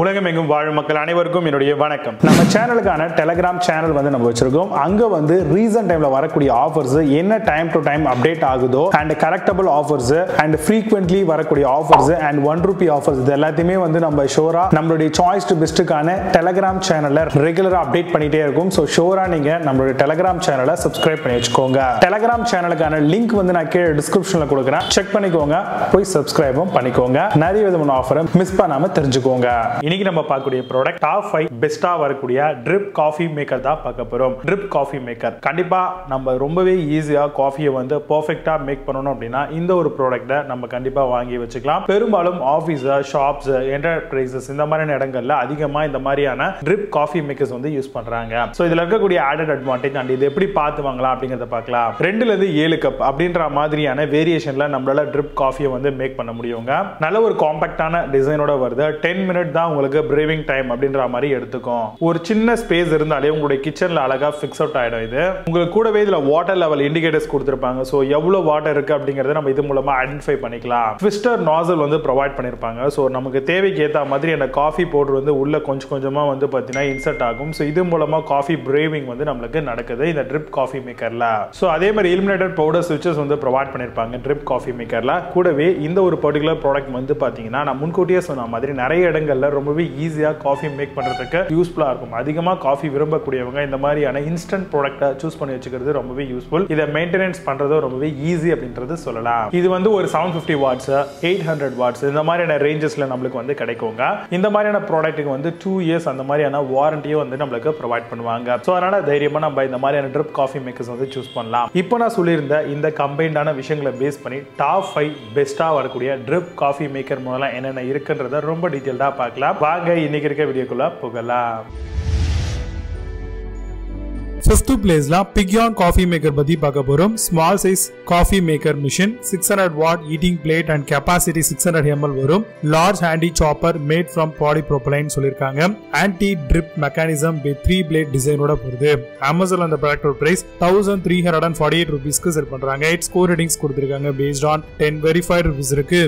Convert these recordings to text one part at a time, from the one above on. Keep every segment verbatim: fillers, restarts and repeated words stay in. உலகமெங்கும் வாழும் மக்கள் அனைவருக்கும் என்னுடைய வணக்கம். நம்ம சேனலுக்கான டெலகிராம் சேனல் வந்து நம்ம வச்சிருக்கோம். அங்க வந்து ரீசன்ட் டைம்ல வரக்கூடிய ஆஃபர்ஸ் என்ன டைம் டு டைம் அப்டேட் ஆகுதோ and correctable offers and frequently வரக்கூடிய offers and one rupee offers இது எல்லாத்தையுமே வந்து நம்ம ஷோரா நம்மளுடைய சாய்ஸ் டு பெஸ்ட்கான டெலகிராம் சேனல்ல ரெகுலரா அப்டேட் பண்ணிட்டே இருக்கும். சோ ஷோரா நீங்க நம்மளுடைய டெலகிராம் சேனலை சப்ஸ்கிரைப் பண்ணி வச்சுக்கோங்க. டெலகிராம் சேனலுக்கான லிங்க் வந்து நான் கீழே டிஸ்கிரிப்ஷன்ல கொடுக்கிறேன். செக் பண்ணிக்கோங்க. போய் சப்ஸ்கிரைபும் பண்ணிக்கோங்க. நிறைய விதமான ஆஃபரை மிஸ் பண்ணாம தெரிஞ்சுக்கோங்க. இன்னைக்கு நம்ம பார்க்கக்கூடிய ப்ராடக்ட் டாப் ஐந்து பெஸ்டா வரக்கூடிய ட்ரிப் காஃபி மேக்கர் தான் பார்க்க போறோம். ட்ரிப் காஃபி மேக்கர் கண்டிப்பா நம்ம ரொம்பவே ஈஸியா காஃபியை வந்து பெர்ஃபெக்ட்டா மேக் பண்ணனும் அப்படினா இந்த ஒரு ப்ராடக்ட்டை நம்ம கண்டிப்பா வாங்கி வச்சுக்கலாம். பெரும்பாலும் ஆபீஸ், ஷாப்ஸ், என்டர்பிரைசஸ் இந்த மாதிரியான இடங்கள்ல அதிகமா இந்த மாதிரியான ட்ரிப் காஃபி மேக்கர்ஸ் வந்து யூஸ் பண்றாங்க. சோ இதுல இருக்கக்கூடிய ஆடட் அட்வான்டேஜ் அண்ட் இது எப்படி பார்த்து வாங்கலாம் அப்படிங்கறத பார்க்கலாம். ரெண்டுல இருந்து ஏழு கப் அப்படின்ற மாதிரியான வேரியேஷன்ல நம்மளால ட்ரிப் காஃபியை வந்து மேக் பண்ண முடியும்ங்க. நல்ல ஒரு காம்பாக்டான டிசைனோட வருது. பத்து மினிட் தான் உங்களுக்கு பிரேவிங் டைம் அப்படின்ற மாதிரி எடுத்துக்கும். ஒரு சின்ன ஸ்பேஸ் இருந்தாலே உங்களுடைய கிச்சன்ல அழகா ஃபிக்ஸ் அவுட் ஆயிடும். இது உங்களுக்கு கூடவே இதுல வாட்டர் லெவல் இண்டிகேட்டர்ஸ் கொடுத்திருப்பாங்க. சோ எவ்வளவு வாட்டர் இருக்கு அப்படிங்கறத நம்ம இது மூலமா ஐடென்டிஃபை பண்ணிக்கலாம். ட்விஸ்டர் நாசல் வந்து ப்ரொவைட் பண்ணிருப்பாங்க. சோ நமக்கு தேவைக்கு ஏத்த மாதிரி அந்த காஃபி பவுடர் வந்து உள்ள கொஞ்சம் கொஞ்சமா வந்து பாத்தீங்கன்னா இன்சர்ட் ஆகும். சோ இது மூலமா காஃபி பிரேவிங் வந்து நம்மளுக்கு நடக்குது இந்த ட்ரிப் காஃபி மேக்கர்ல. சோ அதே மாதிரி இலுமினேட்டட் பவுடர் ஸ்விட்சஸ் வந்து ப்ரொவைட் பண்ணிருப்பாங்க ட்ரிப் காஃபி மேக்கர்ல. கூடவே இந்த ஒரு பர்டிகுலர் ப்ராடக்ட் வந்து பாத்தீங்கன்னா நான் முன்கூட்டியே சொன்ன மாதிரி நிறைய இடங்கள்ல ரொம்பவே ஈஸியா காஃபி மேக் பண்றதுக்கு யூஸ்ஃபுல்லா இருக்கும். அதிகமா காஃபி விரும்பக்கூடியவங்க இந்த மாதிரியான இன்ஸ்டன்ட் ப்ராடக்ட்டை சூஸ் பண்ணி வச்சுக்கிறது ரொம்பவே யூஸ்ஃபுல். இதை மெயின்டெனன்ஸ் பண்றது ரொம்பவே ஈஸி அப்படின்றது சொல்லலாம். இது வந்து ஒரு seven fifty watts, eight hundred watts இந்த மாதிரியான ரேஞ்சஸ்ல நம்மளுக்கு வந்து கிடைக்குங்க. இந்த மாதிரியான ப்ராடக்ட்டுக்கு வந்து டூ இயர்ஸ் அந்த மாதிரியான வாரண்டியை வந்து நம்மளுக்கு ப்ரொவைட் பண்ணுவாங்க. ஸோ அதனால தைரியமா நம்ம இந்த மாதிரியான ட்ரிப் காஃபி மேக்கர்ஸ் வந்து சூஸ் பண்ணலாம். இப்போ நான் சொல்லியிருந்த இந்த கம்பைண்டான விஷயங்களை பேஸ் பண்ணி டாப் ஃபைவ் பெஸ்டா வரக்கூடிய ட்ரிப் காஃபி மேக்கர் மூலம் என்னென்ன இருக்குன்றத ரொம்ப டீட்டெயில்டா பார்க்கலாம். வாங்க இன்னைக்கு இருக்க வீடியோக்குள்ள போகலாம். First placeல Pigeon coffee maker பத்தி பார்க்க போறோம். Small size coffee maker machine, six hundred watt heating plate and capacity six hundred milliliters வரும். Large handy chopper made from polypropylene சொல்லிருக்காங்க. Anti drip mechanism with three blade design ஓட போறது. Amazon அந்த product price one thousand three hundred forty-eight rupees க்கு sale பண்றாங்க. Its score ratings கொடுத்திருக்காங்க based on ten verified reviews இருக்கு.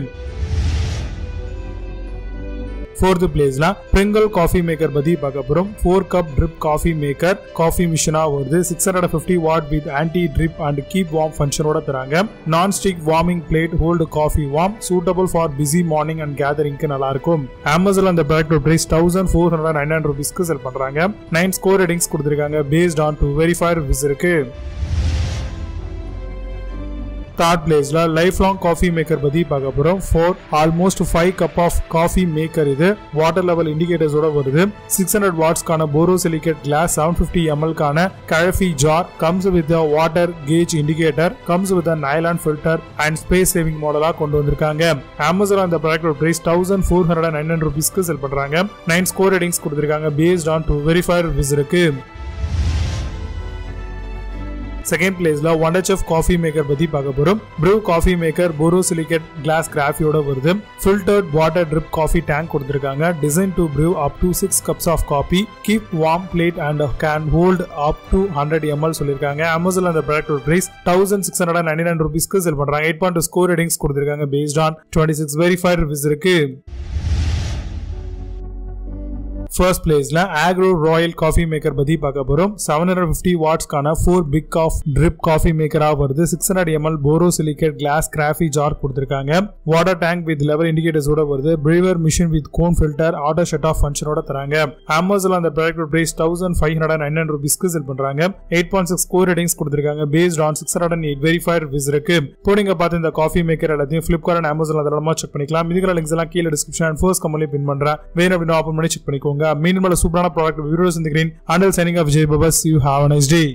Fourth place la Pringle coffee maker பத்தி பார்க்க போறோம். four cup drip coffee maker coffee machine வருது. six hundred fifty watt with anti drip and keep warm function ஓட தராங்க. Non stick warming plate hold coffee warm, suitable for busy morning and gathering க்கு நல்லா இருக்கும். Amazon அந்த product price one thousand four hundred ninety-nine rupees க்கு sale பண்றாங்க. nine score ratings கொடுத்திருக்காங்க based on two verified reviews இருக்கு. Third place la Lifelong coffee maker பத்தி பார்க்க போறோம். four almost five cup of coffee maker இது water level indicators ஓட வருது. six hundred watts கான borosilicate glass, seven hundred fifty milliliters கான coffee jar comes with a water gauge indicator, comes with a nylon filter and space saving model-ஆ கொண்டு வந்திருக்காங்க. Amazon அந்த product price one thousand four hundred ninety-nine rupees க்கு sell பண்றாங்க. nine score ratings கொடுத்திருக்காங்க based on two verified reviews இருக்கு. Second place la Wonderchief coffee maker பத்தி பார்க்க போறோம். Brew coffee maker borosilicate glass coffee ஓட வருது. Filtered water drip coffee tank கொடுத்திருக்காங்க. Designed to brew up to six cups of coffee. Keep warm plate and can hold up to one hundred milliliters சொல்லிருக்காங்க. Amazon அந்த product price one thousand six hundred ninety-nine rupees க்கு sale பண்றாங்க. eight point two score ratings கொடுத்திருக்காங்க based on twenty-six verified reviews இருக்கு. First place la Agaro Royal coffee maker பத்தி பார்க்க போறோம். seven hundred fifty watts கான four big of drip coffee maker ஆ வருது. six hundred milliliters borosilicate glass coffee jar கொடுத்திருக்காங்க. Water tank with level indicators ஓட வருது. Brewer machine with cone filter auto shut off function ஓட தராங்க. Amazon அந்த product price one thousand five hundred ninety-nine rupees க்கு sell பண்றாங்க. eight point six score ratings கொடுத்திருக்காங்க based on six hundred eight verified reviews இருக்கு. போடிங்க பார்த்து இந்த coffee maker எல்லாத்தையும் Flipkart and Amazon ல தரமா செக் பண்ணிக்கலாம். இதுக்கான links எல்லாம் கீழ description and first comment ல பின் பண்றேன். வேற வீடியோ ஓபன் பண்ணி செக் பண்ணிக்கோங்க. Meanwhile, super product videos in the green. Until signing off, Vijay Babas, you have a nice day.